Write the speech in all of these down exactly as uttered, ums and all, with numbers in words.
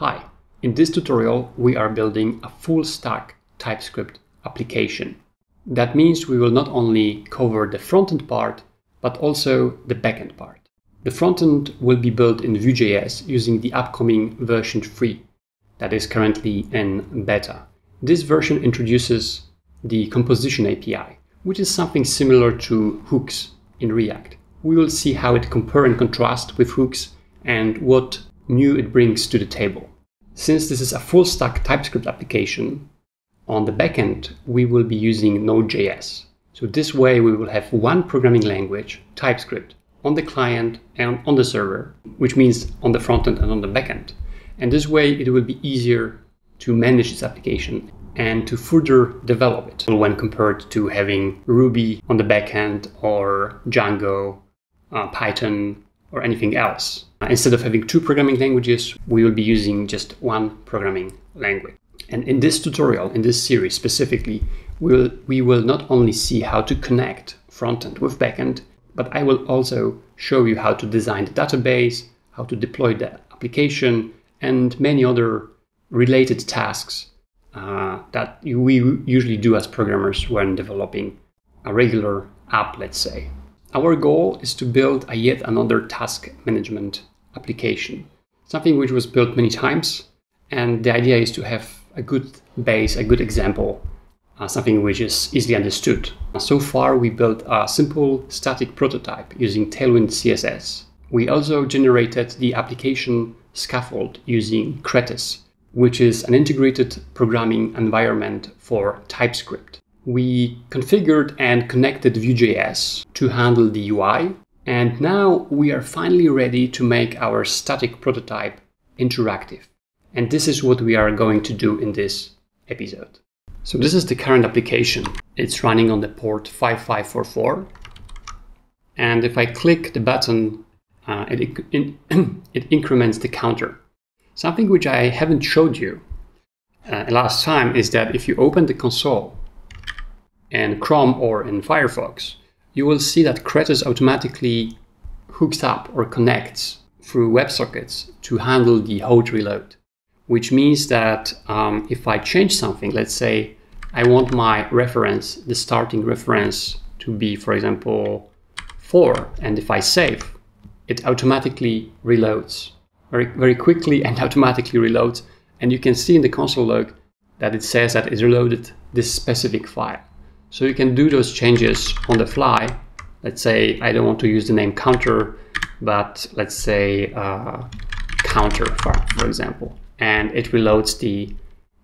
Hi, in this tutorial we are building a full stack TypeScript application. That means we will not only cover the front-end part, but also the back-end part. The front-end will be built in Vue.js using the upcoming version three that is currently in beta. This version introduces the Composition A P I, which is something similar to hooks in React. We will see how it compares and contrasts with hooks and what new it brings to the table. Since this is a full-stack TypeScript application, on the backend we will be using Node.js. So this way we will have one programming language, TypeScript, on the client and on the server, which means on the frontend and on the backend. And this way it will be easier to manage this application and to further develop it when compared to having Ruby on the backend or Django, uh, Python, or anything else. Instead of having two programming languages, we will be using just one programming language. And in this tutorial, in this series specifically, we'll, we will not only see how to connect frontend with backend, but I will also show you how to design the database, how to deploy the application, and many other related tasks uh, that we usually do as programmers when developing a regular app, let's say. Our goal is to build a yet another task management application, something which was built many times, and the idea is to have a good base, a good example, uh, something which is easily understood. So far we built a simple static prototype using Tailwind C S S. We also generated the application scaffold using Kretes, which is an integrated programming environment for TypeScript. We configured and connected Vue.js to handle the U I, and now we are finally ready to make our static prototype interactive. And this is what we are going to do in this episode. So this is the current application. It's running on the port five five four four. And if I click the button, uh, it, in, it increments the counter. Something which I haven't showed you uh, last time is that if you open the console in Chrome or in Firefox, you will see that Kretes automatically hooks up or connects through WebSockets to handle the host reload, which means that um, if I change something, let's say I want my reference, the starting reference, to be, for example, four, and if I save, it automatically reloads very, very quickly and automatically reloads, and you can see in the console log that it says that it reloaded this specific file. So you can do those changes on the fly. Let's say I don't want to use the name counter, but let's say uh, counter, for, for example, and it reloads the,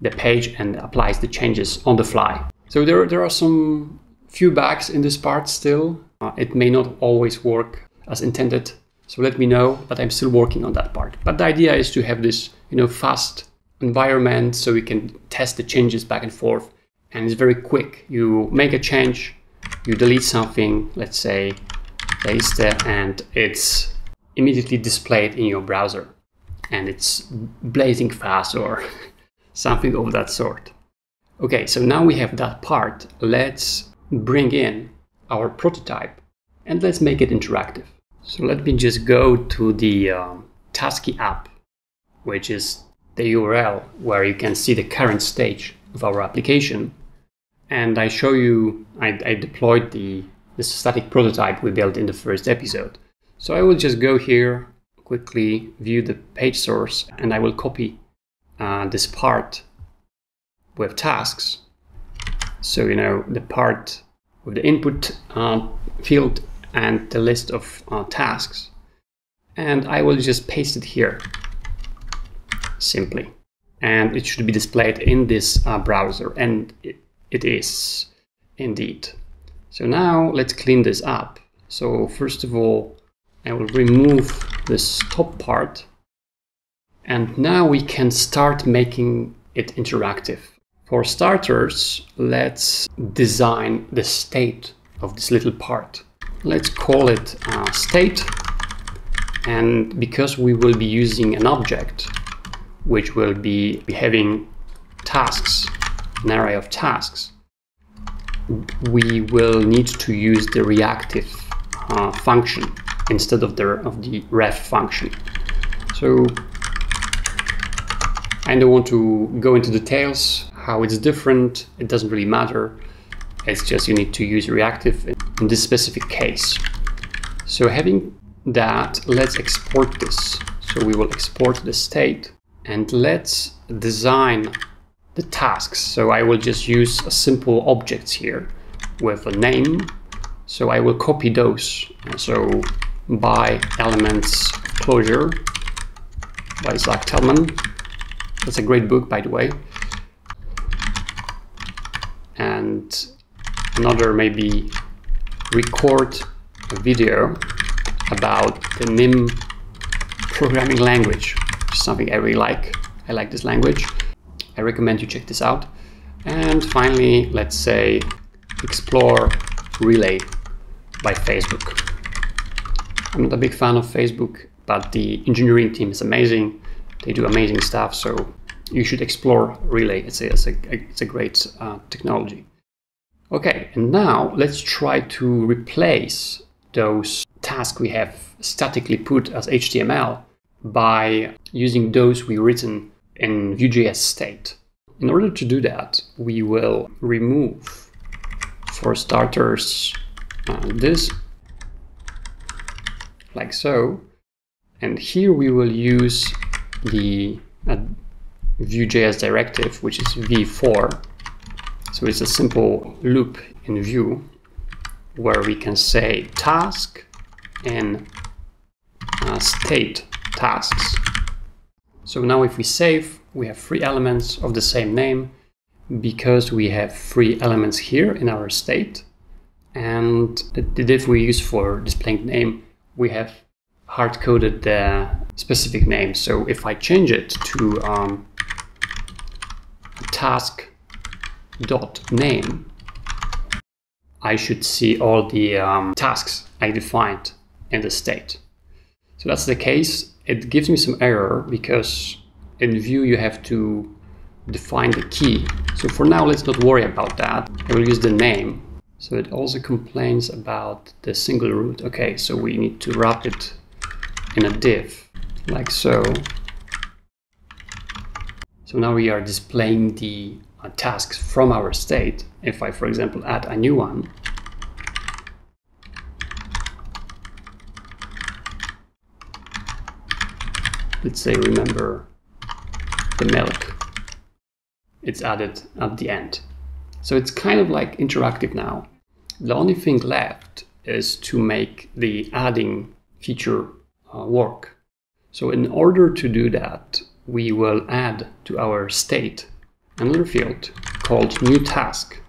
the page and applies the changes on the fly. So there, there are some few bugs in this part still. Uh, it may not always work as intended, so let me know, but I'm still working on that part. But the idea is to have this, you know, fast environment so we can test the changes back and forth, and it's very quick. You make a change, you delete something, let's say, paste, and it's immediately displayed in your browser. And it's blazing fast or something of that sort. Okay, so now we have that part. Let's bring in our prototype and let's make it interactive. So let me just go to the um, Tasky app, which is the U R L where you can see the current stage of our application. And I show you, I, I deployed the, the static prototype we built in the first episode. So I will just go here, quickly view the page source, and I will copy uh, this part with tasks. So, you know, the part with the input uh, field and the list of uh, tasks. And I will just paste it here, simply. And it should be displayed in this uh, browser, and it, it is indeed. So now let's clean this up. So first of all, I will remove this top part, and now we can start making it interactive. For starters, let's design the state of this little part. Let's call it uh, state, and because we will be using an object which will be having tasks, an array of tasks, we will need to use the reactive uh, function instead of the, of the ref function. So and don't want to go into details how it's different. It doesn't really matter. It's just you need to use reactive in this specific case. So having that, let's export this. So we will export the state and let's design the tasks. So I will just use a simple object here with a name. So I will copy those. So by elements closure by Zach Tellman. That's a great book, by the way. And another maybe record a video about the Nim programming language, something I really like. I like this language. I recommend you check this out. And finally, let's say explore Relay by Facebook. I'm not a big fan of Facebook, but the engineering team is amazing. They do amazing stuff, so you should explore Relay. It's a, it's a, it's a great uh, technology. Okay, and now let's try to replace those tasks we have statically put as H T M L by using those we written in Vue.js state. In order to do that, we will remove, for starters, uh, this, like so. And here we will use the uh, Vue.js directive, which is v four. So it's a simple loop in Vue where we can say task and uh, state tasks. So now if we save, we have three elements of the same name because we have three elements here in our state. And the div we use for displaying name, we have hard-coded the specific name. So if I change it to um, task.name, I should see all the um, tasks I defined in the state. So that's the case. It gives me some error because in Vue you have to define the key. So for now, let's not worry about that. I will use the name. So it also complains about the single root. Okay, so we need to wrap it in a div, like so. So now we are displaying the uh, tasks from our state. If I, for example, add a new one, let's say, remember the milk, it's added at the end. So it's kind of like interactive now. The only thing left is to make the adding feature uh, work. So in order to do that, we will add to our state another field called new task.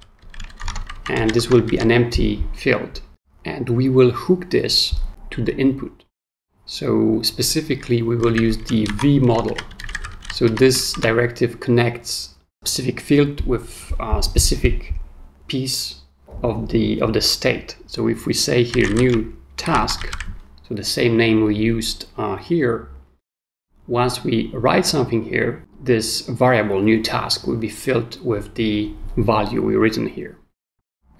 And this will be an empty field. And we will hook this to the input. So specifically, we will use the vModel. So this directive connects specific field with a specific piece of the of the state. So if we say here new task, so the same name we used uh, here, once we write something here, this variable new task will be filled with the value we written here.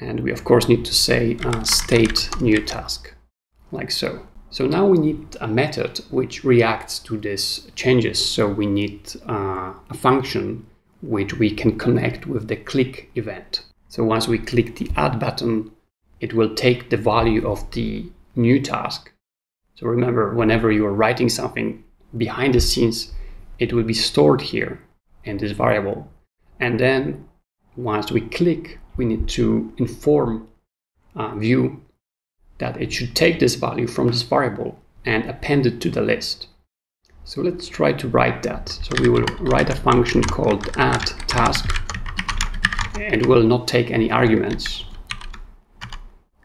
And we of course need to say uh, state new task, like so. So now we need a method which reacts to these changes. So we need uh, a function which we can connect with the click event. So once we click the add button, it will take the value of the new task. So remember, whenever you are writing something behind the scenes, it will be stored here in this variable. And then once we click, we need to inform uh, Vue that it should take this value from this variable and append it to the list. So let's try to write that. So we will write a function called add task. It will not take any arguments.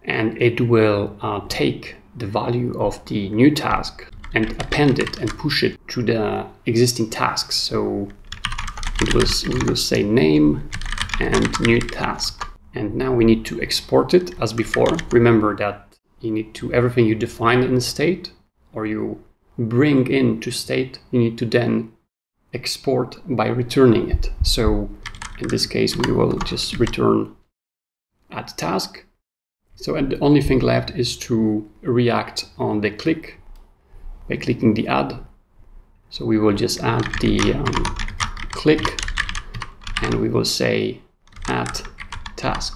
And it will uh, take the value of the new task and append it and push it to the existing tasks. So it was, we will say name and new task. And now we need to export it as before. Remember that you need to everything you define in the state or you bring into state, you need to then export by returning it. So in this case, we will just return add task. So and the only thing left is to react on the click by clicking the add. So we will just add the um, click, and we will say add task.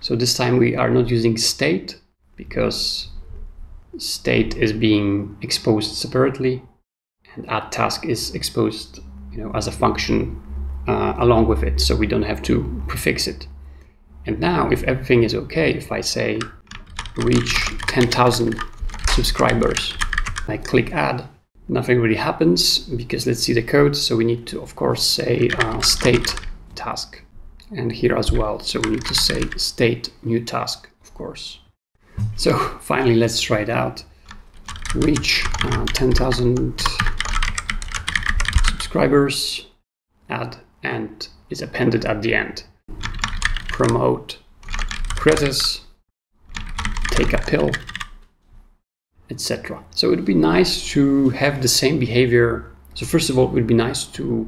So this time we are not using state, because state is being exposed separately, and add task is exposed, you know, as a function uh, along with it, so we don't have to prefix it. And now, if everything is okay, if I say reach ten thousand subscribers, I click add, nothing really happens, because let's see the code. So we need to, of course, say uh, state task, and here as well. So we need to say state new task, of course. So finally, let's try it out. Reach uh, ten thousand subscribers, add, and is appended at the end. Promote Kretes, take a pill, et cetera. So it would be nice to have the same behavior. So first of all, it would be nice to,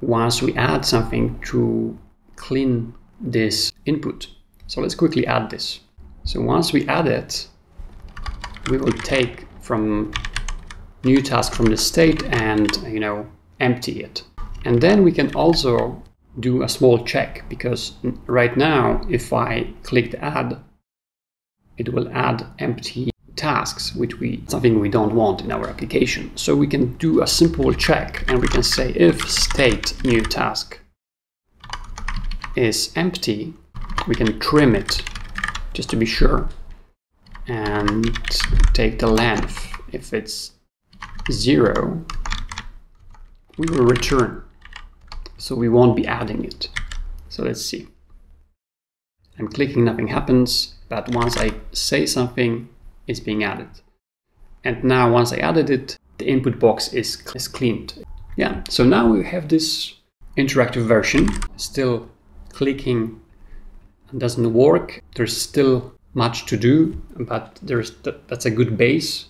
once we add something, to clean this input. So let's quickly add this. So once we add it, we will take from new task from the state and, you know, empty it. And then we can also do a small check, because right now, if I click add, it will add empty tasks, which we something we don't want in our application. So we can do a simple check, and we can say if state new task is empty, we can trim it just to be sure, and take the length. If it's zero, we will return. So we won't be adding it. So let's see. I'm clicking, nothing happens, but once I say something, it's being added. And now once I added it, the input box is, is cleaned. Yeah, so now we have this interactive version. Still clicking doesn't work. There's still much to do, but there's th- that's a good base.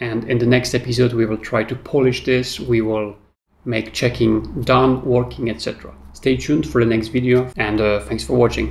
And in the next episode, we will try to polish this. We will make checking done, working, et cetera. Stay tuned for the next video, and uh, thanks for watching.